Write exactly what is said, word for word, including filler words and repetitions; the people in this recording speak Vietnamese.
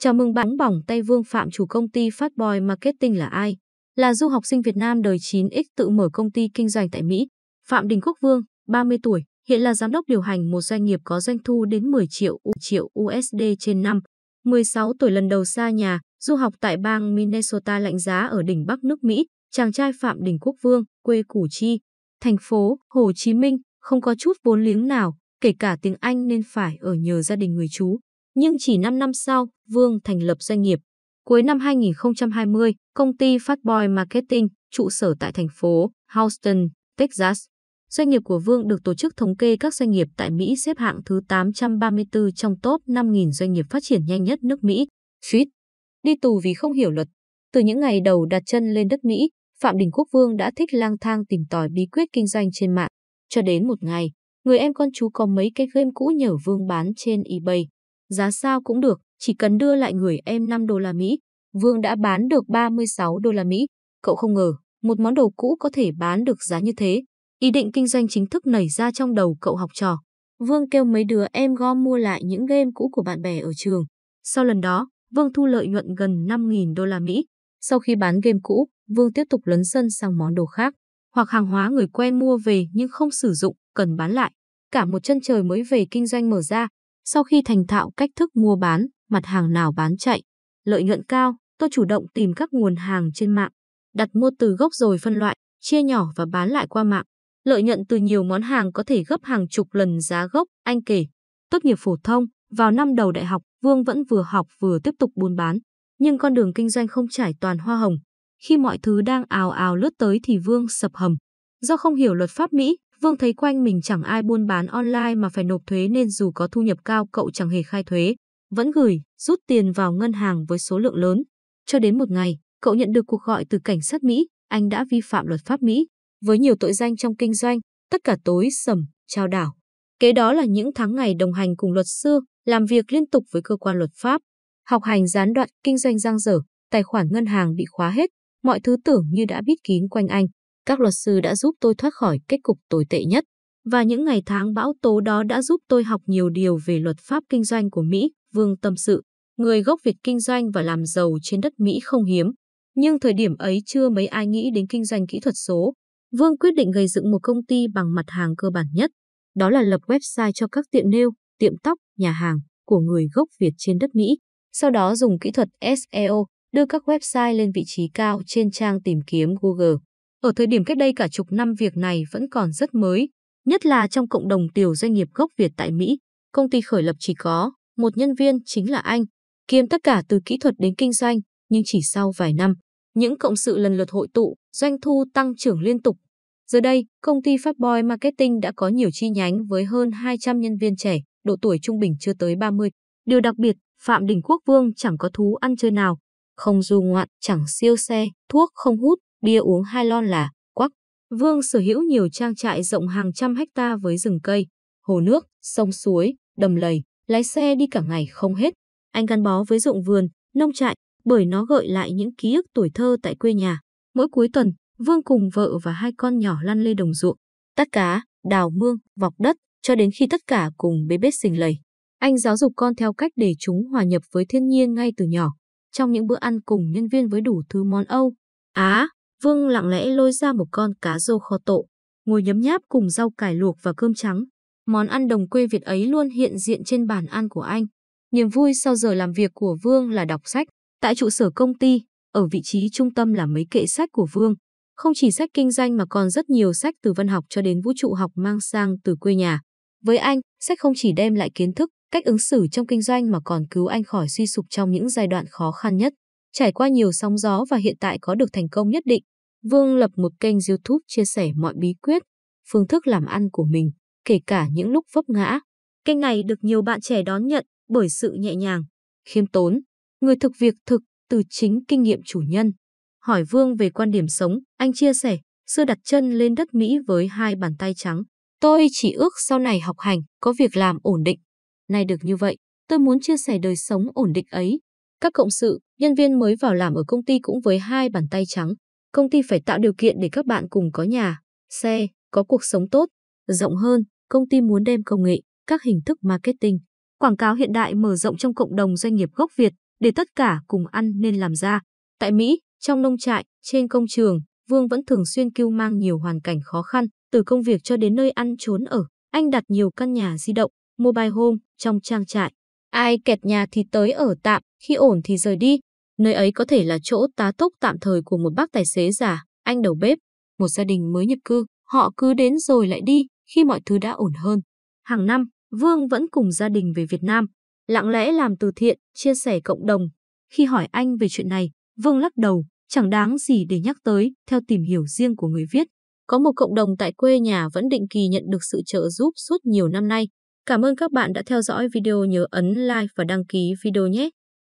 Chào mừng bạn bỏng tay Vương Phạm, chủ công ty Fastboy Marketing là ai? Là du học sinh Việt Nam đời chín x tự mở công ty kinh doanh tại Mỹ. Phạm Đình Quốc Vương, ba mươi tuổi, hiện là giám đốc điều hành một doanh nghiệp có doanh thu đến mười triệu U S D trên năm. mười sáu tuổi, lần đầu xa nhà, du học tại bang Minnesota lạnh giá ở đỉnh Bắc nước Mỹ. Chàng trai Phạm Đình Quốc Vương, quê Củ Chi, thành phố Hồ Chí Minh, không có chút vốn liếng nào, kể cả tiếng Anh nên phải ở nhờ gia đình người chú. Nhưng chỉ năm năm sau, Vương thành lập doanh nghiệp. Cuối năm hai nghìn không trăm hai mươi, công ty Fastboy Marketing, trụ sở tại thành phố Houston, Texas. Doanh nghiệp của Vương được tổ chức thống kê các doanh nghiệp tại Mỹ xếp hạng thứ tám trăm ba mươi tư trong top năm nghìn doanh nghiệp phát triển nhanh nhất nước Mỹ. Suýt đi tù vì không hiểu luật. Từ những ngày đầu đặt chân lên đất Mỹ, Phạm Đình Quốc Vương đã thích lang thang tìm tòi bí quyết kinh doanh trên mạng. Cho đến một ngày, người em con chú có mấy cái game cũ nhờ Vương bán trên eBay. Giá sao cũng được, chỉ cần đưa lại người em năm đô la Mỹ. Vương đã bán được ba mươi sáu đô la Mỹ. Cậu không ngờ, một món đồ cũ có thể bán được giá như thế. Ý định kinh doanh chính thức nảy ra trong đầu cậu học trò. Vương kêu mấy đứa em gom mua lại những game cũ của bạn bè ở trường. Sau lần đó, Vương thu lợi nhuận gần năm nghìn đô la Mỹ. Sau khi bán game cũ, Vương tiếp tục lấn sân sang món đồ khác, hoặc hàng hóa người quen mua về nhưng không sử dụng, cần bán lại. Cả một chân trời mới về kinh doanh mở ra. Sau khi thành thạo cách thức mua bán, mặt hàng nào bán chạy, lợi nhuận cao, tôi chủ động tìm các nguồn hàng trên mạng, đặt mua từ gốc rồi phân loại, chia nhỏ và bán lại qua mạng. Lợi nhuận từ nhiều món hàng có thể gấp hàng chục lần giá gốc, anh kể. Tốt nghiệp phổ thông, vào năm đầu đại học, Vương vẫn vừa học vừa tiếp tục buôn bán. Nhưng con đường kinh doanh không trải toàn hoa hồng. Khi mọi thứ đang ào ào lướt tới thì Vương sập hầm. Do không hiểu luật pháp Mỹ, Vương thấy quanh mình chẳng ai buôn bán online mà phải nộp thuế, nên dù có thu nhập cao cậu chẳng hề khai thuế, vẫn gửi, rút tiền vào ngân hàng với số lượng lớn. Cho đến một ngày, cậu nhận được cuộc gọi từ cảnh sát Mỹ, anh đã vi phạm luật pháp Mỹ, với nhiều tội danh trong kinh doanh, tất cả tối sầm, trao đảo. Kế đó là những tháng ngày đồng hành cùng luật sư, làm việc liên tục với cơ quan luật pháp, học hành gián đoạn, kinh doanh giang dở, tài khoản ngân hàng bị khóa hết, mọi thứ tưởng như đã bít kín quanh anh. Các luật sư đã giúp tôi thoát khỏi kết cục tồi tệ nhất, và những ngày tháng bão tố đó đã giúp tôi học nhiều điều về luật pháp kinh doanh của Mỹ, Vương tâm sự. Người gốc Việt kinh doanh và làm giàu trên đất Mỹ không hiếm, nhưng thời điểm ấy chưa mấy ai nghĩ đến kinh doanh kỹ thuật số. Vương quyết định gây dựng một công ty bằng mặt hàng cơ bản nhất, đó là lập website cho các tiệm nail, tiệm tóc, nhà hàng của người gốc Việt trên đất Mỹ. Sau đó dùng kỹ thuật S E O đưa các website lên vị trí cao trên trang tìm kiếm Google. Ở thời điểm cách đây cả chục năm, việc này vẫn còn rất mới, nhất là trong cộng đồng tiểu doanh nghiệp gốc Việt tại Mỹ. Công ty khởi lập chỉ có một nhân viên, chính là anh, kiêm tất cả từ kỹ thuật đến kinh doanh, nhưng chỉ sau vài năm, những cộng sự lần lượt hội tụ, doanh thu tăng trưởng liên tục. Giờ đây, công ty Fastboy Marketing đã có nhiều chi nhánh với hơn hai trăm nhân viên trẻ, độ tuổi trung bình chưa tới ba mươi. Điều đặc biệt, Phạm Đình Quốc Vương chẳng có thú ăn chơi nào, không du ngoạn, chẳng siêu xe, thuốc không hút, bia uống hai lon là quắc. Vương sở hữu nhiều trang trại rộng hàng trăm hecta với rừng cây, hồ nước, sông suối, đầm lầy, lái xe đi cả ngày không hết. Anh gắn bó với ruộng vườn, nông trại bởi nó gợi lại những ký ức tuổi thơ tại quê nhà. Mỗi cuối tuần, Vương cùng vợ và hai con nhỏ lăn lê đồng ruộng, tát cá, đào mương, vọc đất cho đến khi tất cả cùng bế bết xình lầy. Anh giáo dục con theo cách để chúng hòa nhập với thiên nhiên ngay từ nhỏ. Trong những bữa ăn cùng nhân viên với đủ thứ món Âu, Á, Vương lặng lẽ lôi ra một con cá rô kho tộ, ngồi nhấm nháp cùng rau cải luộc và cơm trắng. Món ăn đồng quê Việt ấy luôn hiện diện trên bàn ăn của anh. Niềm vui sau giờ làm việc của Vương là đọc sách. Tại trụ sở công ty, ở vị trí trung tâm là mấy kệ sách của Vương. Không chỉ sách kinh doanh mà còn rất nhiều sách từ văn học cho đến vũ trụ học mang sang từ quê nhà. Với anh, sách không chỉ đem lại kiến thức, cách ứng xử trong kinh doanh mà còn cứu anh khỏi suy sụp trong những giai đoạn khó khăn nhất. Trải qua nhiều sóng gió và hiện tại có được thành công nhất định, Vương lập một kênh YouTube chia sẻ mọi bí quyết, phương thức làm ăn của mình, kể cả những lúc vấp ngã. Kênh này được nhiều bạn trẻ đón nhận bởi sự nhẹ nhàng, khiêm tốn, người thực việc thực từ chính kinh nghiệm chủ nhân. Hỏi Vương về quan điểm sống, anh chia sẻ, xưa đặt chân lên đất Mỹ với hai bàn tay trắng. Tôi chỉ ước sau này học hành, có việc làm ổn định. Nay được như vậy, tôi muốn chia sẻ đời sống ổn định ấy. Các cộng sự, nhân viên mới vào làm ở công ty cũng với hai bàn tay trắng. Công ty phải tạo điều kiện để các bạn cùng có nhà, xe, có cuộc sống tốt. Rộng hơn, công ty muốn đem công nghệ, các hình thức marketing, quảng cáo hiện đại mở rộng trong cộng đồng doanh nghiệp gốc Việt, để tất cả cùng ăn nên làm ra. Tại Mỹ, trong nông trại, trên công trường, Vương vẫn thường xuyên cưu mang nhiều hoàn cảnh khó khăn, từ công việc cho đến nơi ăn trốn ở. Anh đặt nhiều căn nhà di động, mobile home trong trang trại. Ai kẹt nhà thì tới ở tạm, khi ổn thì rời đi. Nơi ấy có thể là chỗ tá túc tạm thời của một bác tài xế già, anh đầu bếp, một gia đình mới nhập cư. Họ cứ đến rồi lại đi khi mọi thứ đã ổn hơn. Hàng năm, Vương vẫn cùng gia đình về Việt Nam, lặng lẽ làm từ thiện, chia sẻ cộng đồng. Khi hỏi anh về chuyện này, Vương lắc đầu, chẳng đáng gì để nhắc tới. Theo tìm hiểu riêng của người viết, có một cộng đồng tại quê nhà vẫn định kỳ nhận được sự trợ giúp suốt nhiều năm nay. Cảm ơn các bạn đã theo dõi video, nhớ ấn like và đăng ký video nhé.